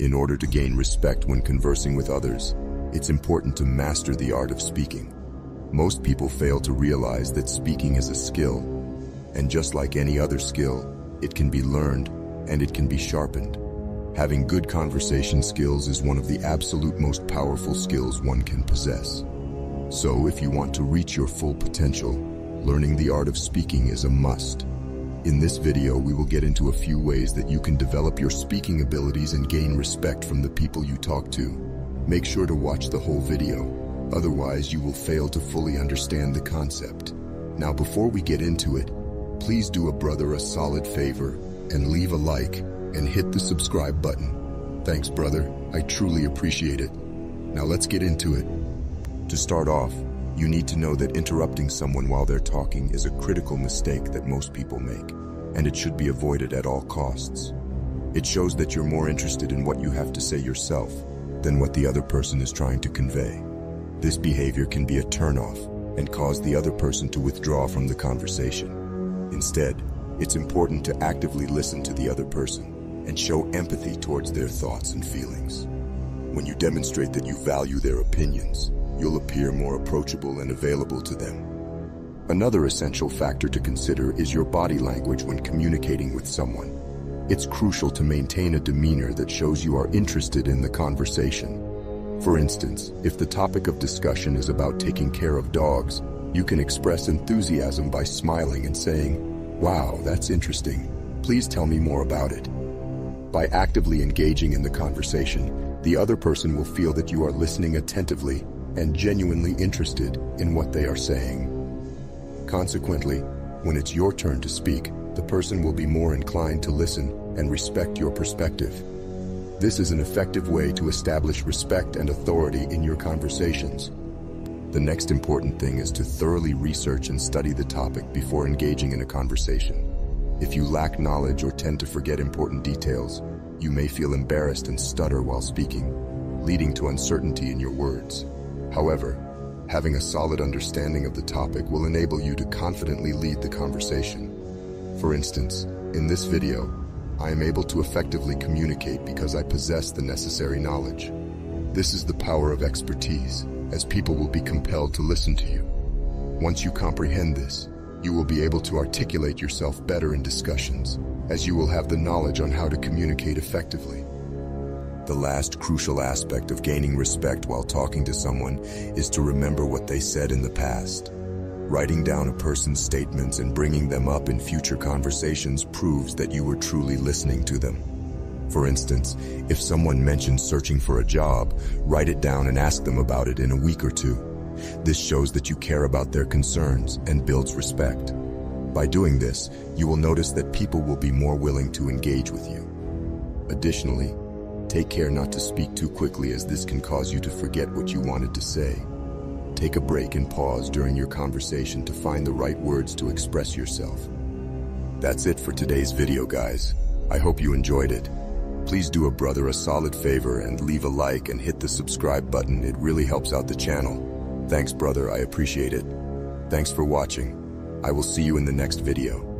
In order to gain respect when conversing with others, it's important to master the art of speaking. Most people fail to realize that speaking is a skill, and just like any other skill, it can be learned and it can be sharpened. Having good conversation skills is one of the absolute most powerful skills one can possess. So if you want to reach your full potential, learning the art of speaking is a must. In this video, we will get into a few ways that you can develop your speaking abilities and gain respect from the people you talk to. Make sure to watch the whole video, otherwise you will fail to fully understand the concept. Now, before we get into it, please do a brother a solid favor and leave a like and hit the subscribe button. Thanks, brother. I truly appreciate it. Now let's get into it. To start off, you need to know that interrupting someone while they're talking is a critical mistake that most people make, and it should be avoided at all costs. It shows that you're more interested in what you have to say yourself than what the other person is trying to convey. This behavior can be a turnoff and cause the other person to withdraw from the conversation. Instead, it's important to actively listen to the other person and show empathy towards their thoughts and feelings. When you demonstrate that you value their opinions, you'll appear more approachable and available to them. Another essential factor to consider is your body language when communicating with someone. It's crucial to maintain a demeanor that shows you are interested in the conversation. For instance, if the topic of discussion is about taking care of dogs, you can express enthusiasm by smiling and saying, "Wow, that's interesting. Please tell me more about it." By actively engaging in the conversation, the other person will feel that you are listening attentively and genuinely interested in what they are saying. Consequently, when it's your turn to speak, the person will be more inclined to listen and respect your perspective. This is an effective way to establish respect and authority in your conversations. The next important thing is to thoroughly research and study the topic before engaging in a conversation. If you lack knowledge or tend to forget important details, you may feel embarrassed and stutter while speaking, leading to uncertainty in your words. However, having a solid understanding of the topic will enable you to confidently lead the conversation. For instance, in this video, I am able to effectively communicate because I possess the necessary knowledge. This is the power of expertise, as people will be compelled to listen to you. Once you comprehend this, you will be able to articulate yourself better in discussions, as you will have the knowledge on how to communicate effectively. The last crucial aspect of gaining respect while talking to someone is to remember what they said in the past. Writing down a person's statements and bringing them up in future conversations proves that you were truly listening to them. For instance, if someone mentions searching for a job, write it down and ask them about it in a week or two. This shows that you care about their concerns and builds respect. By doing this, you will notice that people will be more willing to engage with you. Additionally, take care not to speak too quickly, as this can cause you to forget what you wanted to say. Take a break and pause during your conversation to find the right words to express yourself. That's it for today's video, guys. I hope you enjoyed it. Please do a brother a solid favor and leave a like and hit the subscribe button. It really helps out the channel. Thanks, brother. I appreciate it. Thanks for watching. I will see you in the next video.